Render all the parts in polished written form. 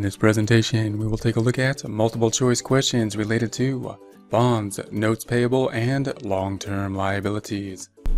In this presentation, we will take a look at multiple choice questions related to bonds, notes payable, and long-term liabilities.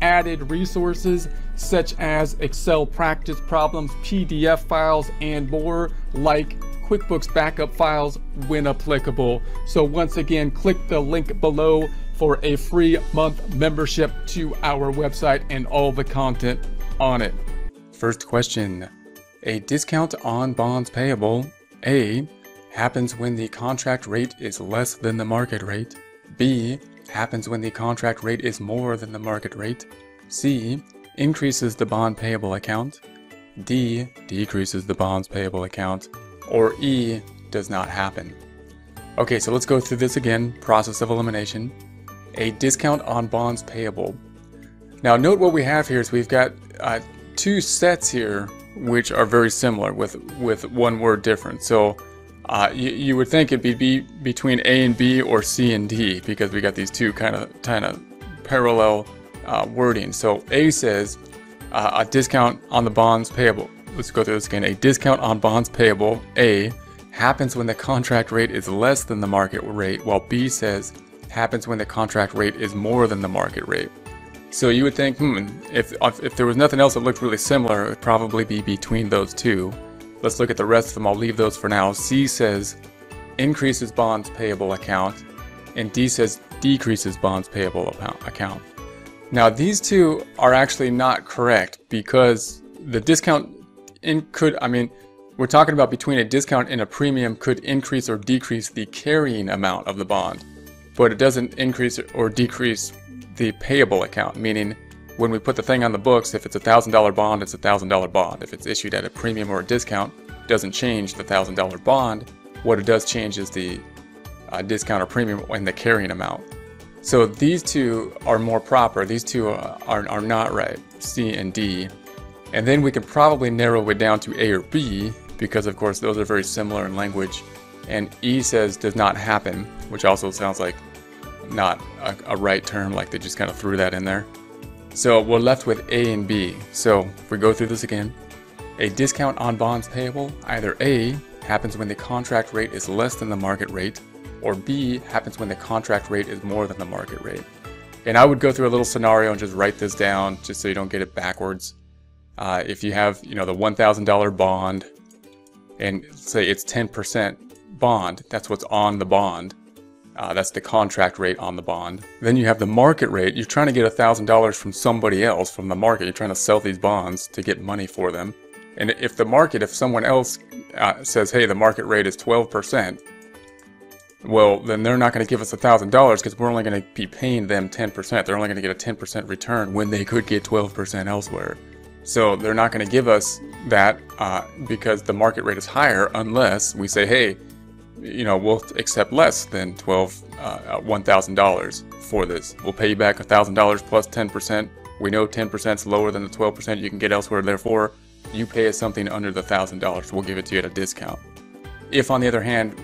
added resources such as Excel practice problems, PDF files, and more, like QuickBooks backup files when applicable. So once again, click the link below for a free month membership to our website and all the content on it. First question, a discount on bonds payable, A, happens when the contract rate is less than the market rate, B, happens when the contract rate is more than the market rate, C, increases the bond payable account, D, decreases the bonds payable account, or E, does not happen. Okay, so let's go through this again, process of elimination. A discount on bonds payable. Now note what we have here is we've got two sets here which are very similar with one word different. So you would think it'd be between A and B or C and D, because we got these two kind of parallel wording. So A says a discount on the bonds payable. Let's go through this again. A discount on bonds payable, A, happens when the contract rate is less than the market rate, while B says happens when the contract rate is more than the market rate. So you would think, if there was nothing else that looked really similar, it would probably be between those two. Let's look at the rest of them. I'll leave those for now. C says increases bonds payable account, and D says decreases bonds payable account. Now these two are actually not correct, because the discount we're talking about between a discount and a premium could increase or decrease the carrying amount of the bond, but it doesn't increase or decrease the payable account, meaning when we put the thing on the books, if it's a $1,000 bond, it's a $1,000 bond. If it's issued at a premium or a discount, it doesn't change the $1,000 bond. What it does change is the discount or premium and the carrying amount. So these two are more proper. These two are not right, C and D. And then we can probably narrow it down to A or B, because of course those are very similar in language. And E says does not happen, which also sounds like not a right term, like they just kind of threw that in there. So we're left with A and B. So if we go through this again, a discount on bonds payable, either A, happens when the contract rate is less than the market rate, or B, happens when the contract rate is more than the market rate. And I would go through a little scenario and just write this down just so you don't get it backwards. If you have, the $1,000 bond, and say it's 10% bond, that's what's on the bond. That's the contract rate on the bond. Then you have the market rate. You're trying to get $1,000 from somebody else, from the market. You're trying to sell these bonds to get money for them. And if the market, if someone else says, hey, the market rate is 12%, well, then they're not going to give us $1,000, because we're only going to be paying them 10%. They're only going to get a 10% return when they could get 12% elsewhere. So they're not going to give us that because the market rate is higher, unless we say, hey, we'll accept less than $1,000 for this. We'll pay you back $1,000 plus 10%. We know 10% is lower than the 12% you can get elsewhere. Therefore, you pay us something under the $1,000. We'll give it to you at a discount. If, on the other hand,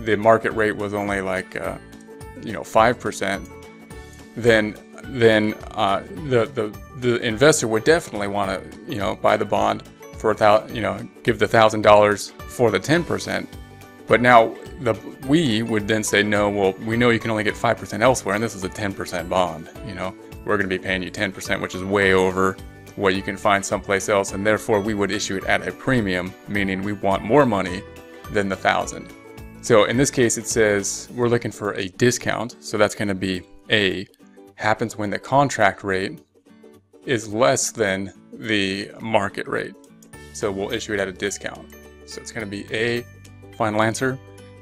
the market rate was only like, 5%, then the investor would definitely want to, buy the bond for give the $1,000 for the 10%. But now we would then say, no, well, we know you can only get 5% elsewhere, and this is a 10% bond. We're going to be paying you 10%, which is way over what you can find someplace else, and therefore we would issue it at a premium, meaning we want more money than the 1,000. So in this case, it says we're looking for a discount. So that's going to be A, happens when the contract rate is less than the market rate. So we'll issue it at a discount. So it's going to be A. Final answer,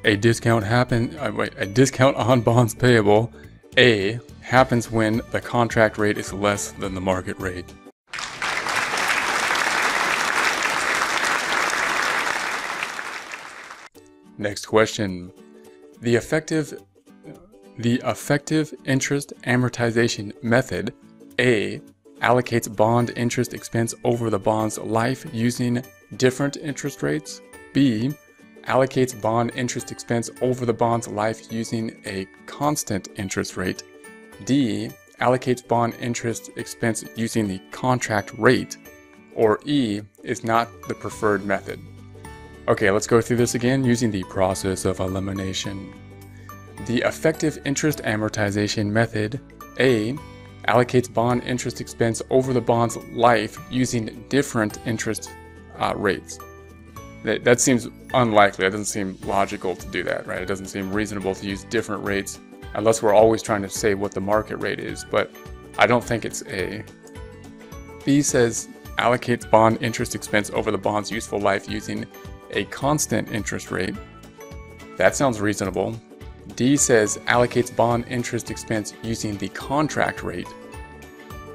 a discount on bonds payable, A, happens when the contract rate is less than the market rate. Next question. The effective The effective interest amortization method, A, allocates bond interest expense over the bond's life using different interest rates. B, allocates bond interest expense over the bond's life using a constant interest rate. D, allocates bond interest expense using the contract rate. Or E, is not the preferred method. Okay, let's go through this again using the process of elimination. The effective interest amortization method, A, allocates bond interest expense over the bond's life using different interest rates. That seems unlikely. It doesn't seem logical to do that, right? It doesn't seem reasonable to use different rates unless we're always trying to say what the market rate is, but I don't think it's A. B says allocates bond interest expense over the bond's useful life using a constant interest rate. That sounds reasonable. D says allocates bond interest expense using the contract rate.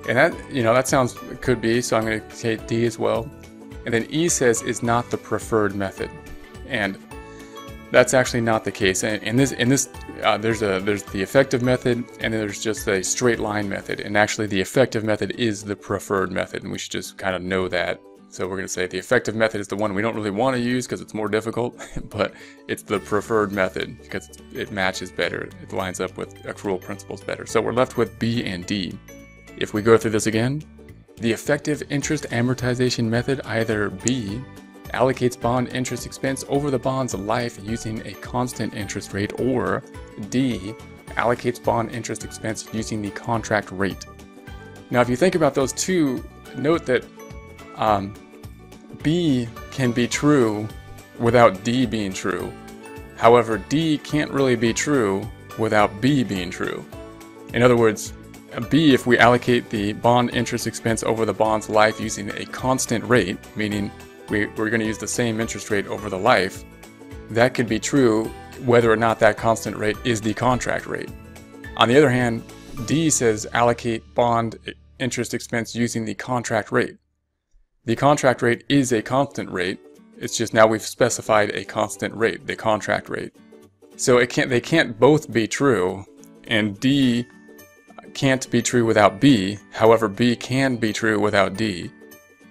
And that sounds could be, so I'm going to say D as well. And then E says is not the preferred method. And that's actually not the case. There's the effective method, and then there's just a straight line method. And actually the effective method is the preferred method, and we should just kind of know that. So we're going to say the effective method is the one we don't really want to use because it's more difficult, but it's the preferred method because it matches better. It lines up with accrual principles better. So we're left with B and D. If we go through this again, the effective interest amortization method, either B, allocates bond interest expense over the bond's life using a constant interest rate, or D, allocates bond interest expense using the contract rate. Now, if you think about those two, note that B can be true without D being true. However, D can't really be true without B being true. In other words, B, if we allocate the bond interest expense over the bond's life using a constant rate, meaning we're going to use the same interest rate over the life, that could be true whether or not that constant rate is the contract rate. On the other hand, D says allocate bond interest expense using the contract rate. The contract rate is a constant rate. It's just now we've specified a constant rate, the contract rate. So they can't both be true, and D can't be true without B. However, B can be true without D.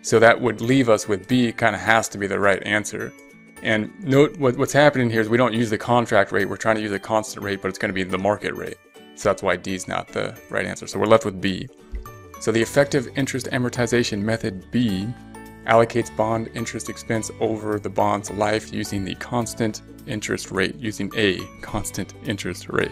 So that would leave us with B kind of has to be the right answer. And note what's happening here is we don't use the contract rate. We're trying to use a constant rate, but it's going to be the market rate. So that's why D is not the right answer. So we're left with B. So the effective interest amortization method, B, allocates bond interest expense over the bond's life using the constant interest rate, using a constant interest rate.